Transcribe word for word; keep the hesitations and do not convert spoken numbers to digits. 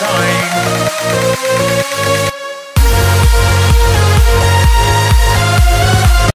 time.